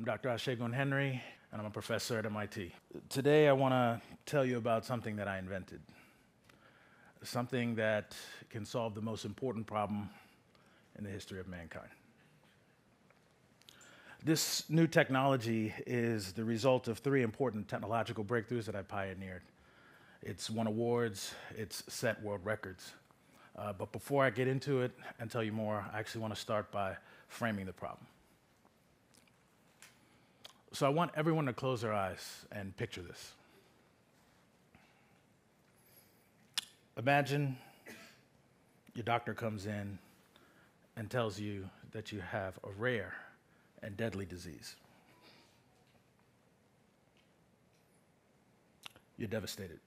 I'm Dr. Asegun Henry, and I'm a professor at MIT. Today I want to tell you about something that I invented, something that can solve the most important problem in the history of mankind. This new technology is the result of three important technological breakthroughs that I pioneered. It's won awards, it's set world records. But before I get into it and tell you more, I actually want to start by framing the problem. So I want everyone to close their eyes and picture this. Imagine your doctor comes in and tells you that you have a rare and deadly disease. You're devastated.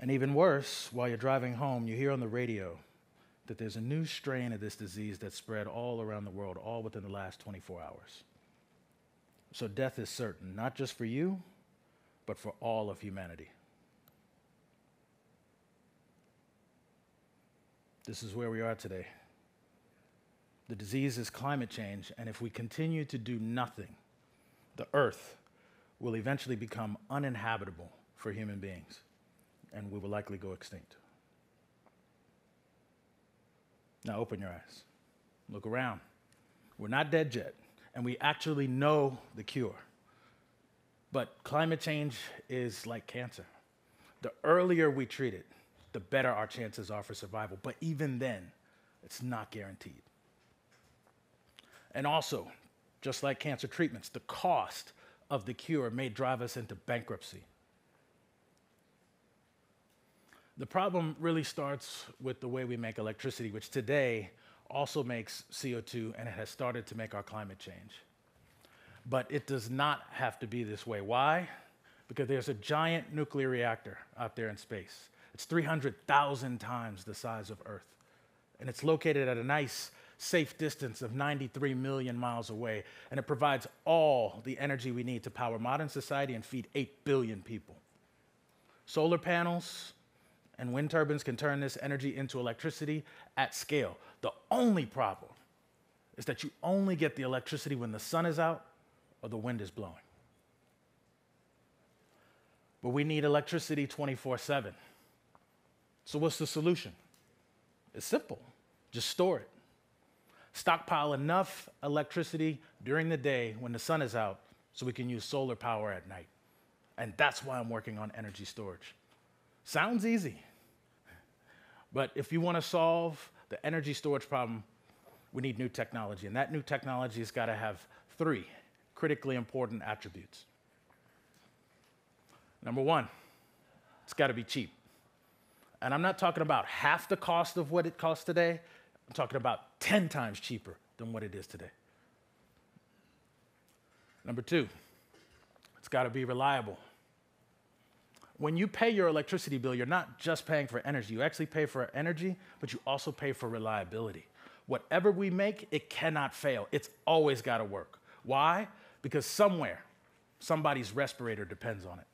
And even worse, while you're driving home, you hear on the radio that there's a new strain of this disease that's spread all around the world, all within the last 24 hours. So death is certain, not just for you, but for all of humanity. This is where we are today. The disease is climate change, and if we continue to do nothing, the Earth will eventually become uninhabitable for human beings, and we will likely go extinct. Now open your eyes, look around. We're not dead yet, and we actually know the cure. But climate change is like cancer. The earlier we treat it, the better our chances are for survival. But even then, it's not guaranteed. And also, just like cancer treatments, the cost of the cure may drive us into bankruptcy. The problem really starts with the way we make electricity, which today also makes CO2, and it has started to make our climate change. But it does not have to be this way. Why? Because there's a giant nuclear reactor out there in space. It's 300,000 times the size of Earth. And it's located at a nice, safe distance of 93 million miles away. And it provides all the energy we need to power modern society and feed 8 billion people. Solar panels and wind turbines can turn this energy into electricity at scale. The only problem is that you only get the electricity when the sun is out or the wind is blowing. But we need electricity 24/7. So what's the solution? It's simple. Just store it. Stockpile enough electricity during the day when the sun is out so we can use solar power at night. And that's why I'm working on energy storage. Sounds easy, but if you want to solve the energy storage problem, we need new technology, and that new technology has got to have three critically important attributes. Number one, it's got to be cheap. And I'm not talking about half the cost of what it costs today. I'm talking about 10 times cheaper than what it is today. Number two, it's got to be reliable. When you pay your electricity bill, you're not just paying for energy. You actually pay for energy, but you also pay for reliability. Whatever we make, it cannot fail. It's always got to work. Why? Because somewhere, somebody's respirator depends on it.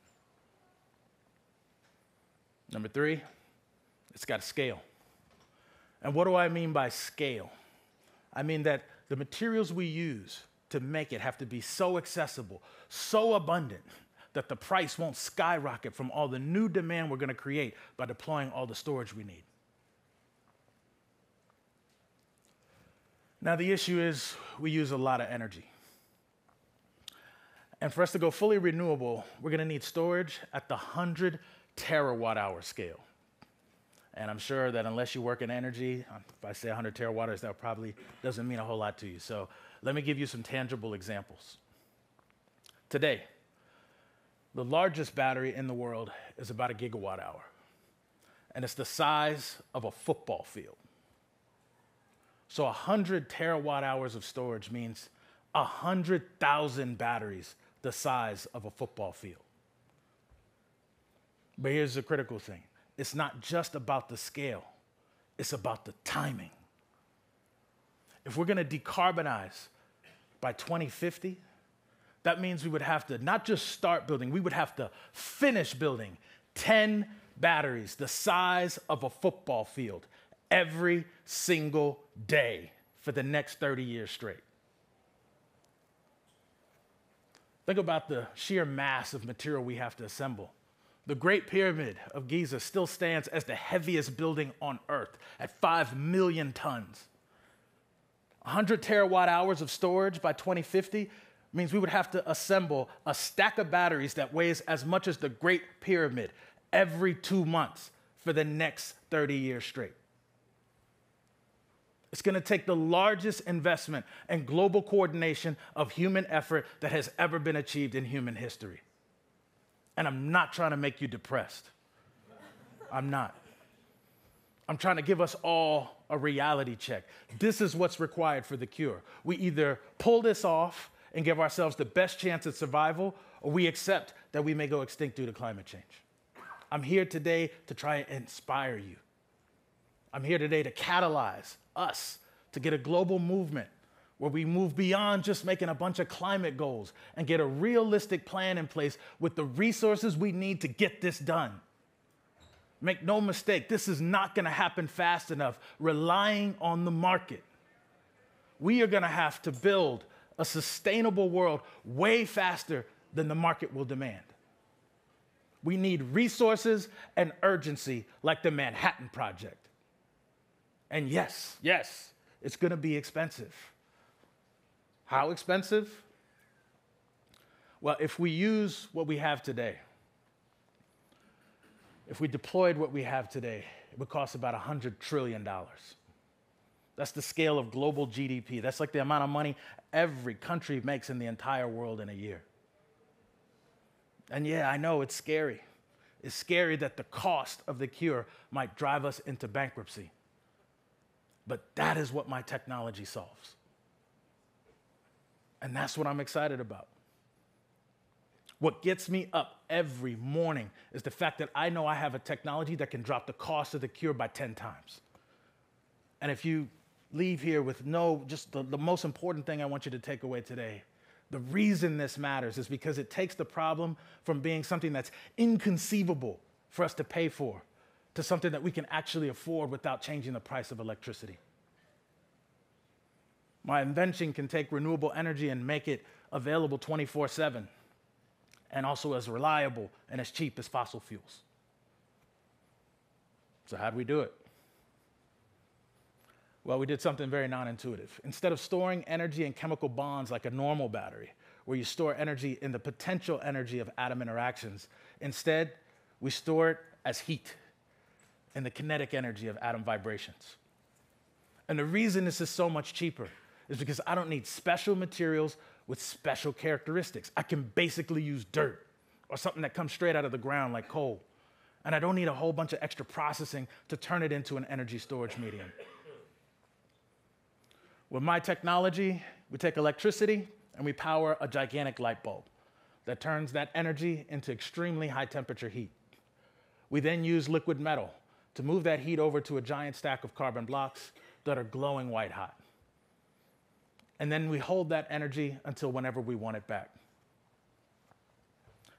Number three, it's got to scale. And what do I mean by scale? I mean that the materials we use to make it have to be so accessible, so abundant, that the price won't skyrocket from all the new demand we're going to create by deploying all the storage we need. Now, the issue is we use a lot of energy. And for us to go fully renewable, we're going to need storage at the 100 terawatt hour scale. And I'm sure that unless you work in energy, if I say 100 terawatt hours, that probably doesn't mean a whole lot to you. So let me give you some tangible examples. Today, the largest battery in the world is about a gigawatt hour, and it's the size of a football field. So 100 terawatt hours of storage means 100,000 batteries the size of a football field. But here's the critical thing. It's not just about the scale, it's about the timing. If we're going to decarbonize by 2050, that means we would have to not just start building, we would have to finish building 10 batteries the size of a football field every single day for the next 30 years straight. Think about the sheer mass of material we have to assemble. The Great Pyramid of Giza still stands as the heaviest building on Earth at 5 million tons. 100 terawatt hours of storage by 2050 means we would have to assemble a stack of batteries that weighs as much as the Great Pyramid every 2 months for the next 30 years straight. It's going to take the largest investment and global coordination of human effort that has ever been achieved in human history. And I'm not trying to make you depressed. I'm not. I'm trying to give us all a reality check. This is what's required for the cure. We either pull this off and give ourselves the best chance at survival, or we accept that we may go extinct due to climate change. I'm here today to try and inspire you. I'm here today to catalyze us to get a global movement where we move beyond just making a bunch of climate goals and get a realistic plan in place with the resources we need to get this done. Make no mistake, this is not going to happen fast enough, relying on the market. We are going to have to build a sustainable world way faster than the market will demand. We need resources and urgency like the Manhattan Project. And yes, it's going to be expensive. How expensive? Well, if we use what we have today, if we deployed what we have today, it would cost about $100 trillion. That's the scale of global GDP. That's like the amount of money every country makes in the entire world in a year. And yeah, I know it's scary. It's scary that the cost of the cure might drive us into bankruptcy. But that is what my technology solves. And that's what I'm excited about. What gets me up every morning is the fact that I know I have a technology that can drop the cost of the cure by 10 times. And if you leave here with just the most important thing I want you to take away today, the reason this matters is because it takes the problem from being something that's inconceivable for us to pay for to something that we can actually afford without changing the price of electricity. My invention can take renewable energy and make it available 24/7, and also as reliable and as cheap as fossil fuels. So how do we do it? Well, we did something very non-intuitive. Instead of storing energy in chemical bonds like a normal battery, where you store energy in the potential energy of atom interactions, instead, we store it as heat and the kinetic energy of atom vibrations. And the reason this is so much cheaper is because I don't need special materials with special characteristics. I can basically use dirt or something that comes straight out of the ground like coal. And I don't need a whole bunch of extra processing to turn it into an energy storage medium. With my technology, we take electricity and we power a gigantic light bulb that turns that energy into extremely high temperature heat. We then use liquid metal to move that heat over to a giant stack of carbon blocks that are glowing white hot. And then we hold that energy until whenever we want it back.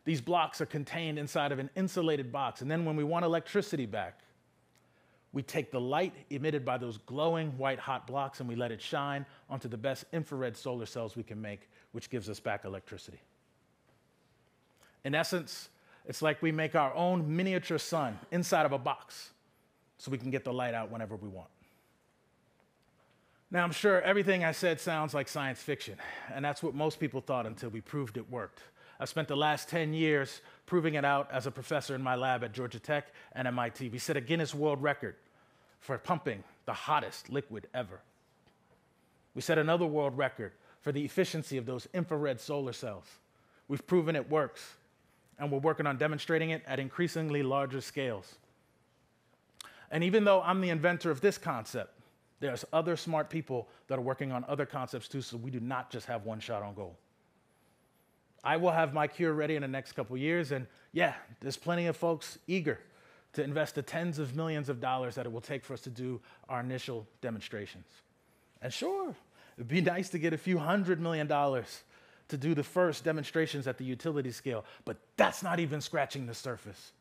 These blocks are contained inside of an insulated box, and then when we want electricity back, we take the light emitted by those glowing white hot blocks and we let it shine onto the best infrared solar cells we can make, which gives us back electricity. In essence, it's like we make our own miniature sun inside of a box, so we can get the light out whenever we want. Now, I'm sure everything I said sounds like science fiction, and that's what most people thought until we proved it worked. I spent the last 10 years proving it out as a professor in my lab at Georgia Tech and MIT. We set a Guinness World Record for pumping the hottest liquid ever. We set another world record for the efficiency of those infrared solar cells. We've proven it works, and we're working on demonstrating it at increasingly larger scales. And even though I'm the inventor of this concept, there's other smart people that are working on other concepts too, so we do not just have one shot on goal. I will have my cure ready in the next couple years, and yeah, there's plenty of folks eager to invest the tens of millions of dollars that it will take for us to do our initial demonstrations. And sure, it'd be nice to get a few $100 million to do the first demonstrations at the utility scale, but that's not even scratching the surface.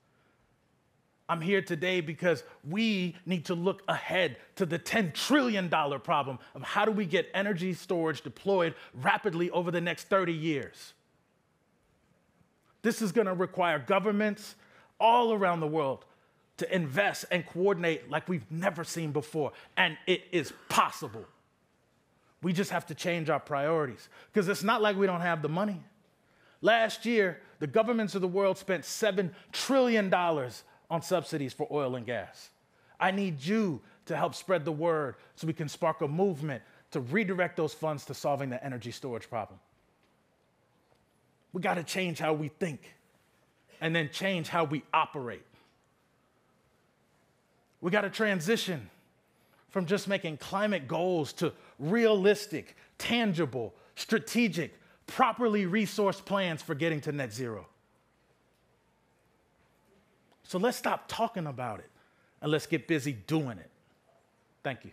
I'm here today because we need to look ahead to the $10 trillion problem of how do we get energy storage deployed rapidly over the next 30 years. This is going to require governments all around the world to invest and coordinate like we've never seen before. And it is possible. We just have to change our priorities, because it's not like we don't have the money. Last year, the governments of the world spent $7 trillion on subsidies for oil and gas. I need you to help spread the word so we can spark a movement to redirect those funds to solving the energy storage problem. We got to change how we think and then change how we operate. We got to transition from just making climate goals to realistic, tangible, strategic, properly resourced plans for getting to net zero. So let's stop talking about it and let's get busy doing it. Thank you.